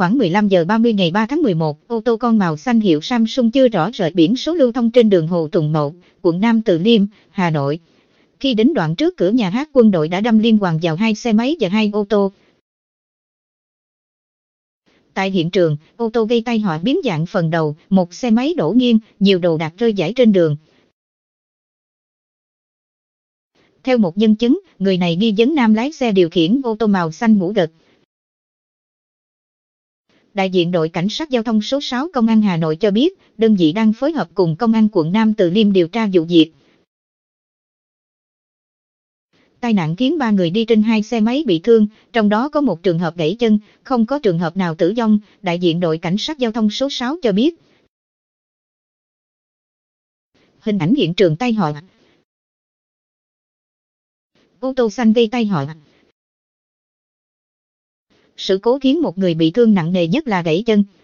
Khoảng 15 giờ 30 ngày 3 tháng 11, ô tô con màu xanh hiệu Samsung chưa rõ rệt biển số lưu thông trên đường Hồ Tùng Mậu, quận Nam Từ Liêm, Hà Nội. Khi đến đoạn trước cửa nhà hát Quân đội đã đâm liên hoàn vào 2 xe máy và 2 ô tô. Tại hiện trường, ô tô gây tai họa biến dạng phần đầu, một xe máy đổ nghiêng, nhiều đồ đạc rơi rải trên đường. Theo một nhân chứng, người này nghi vấn nam lái xe điều khiển ô tô màu xanh ngủ gật. Đại diện đội cảnh sát giao thông số 6 Công an Hà Nội cho biết, đơn vị đang phối hợp cùng Công an quận Nam Từ Liêm điều tra vụ việc. Tai nạn khiến 3 người đi trên 2 xe máy bị thương, trong đó có một trường hợp gãy chân, không có trường hợp nào tử vong, đại diện đội cảnh sát giao thông số 6 cho biết. Hình ảnh hiện trường tai họa. Ô tô xanh gây tai họa. Sự cố khiến một người bị thương nặng nề nhất là gãy chân.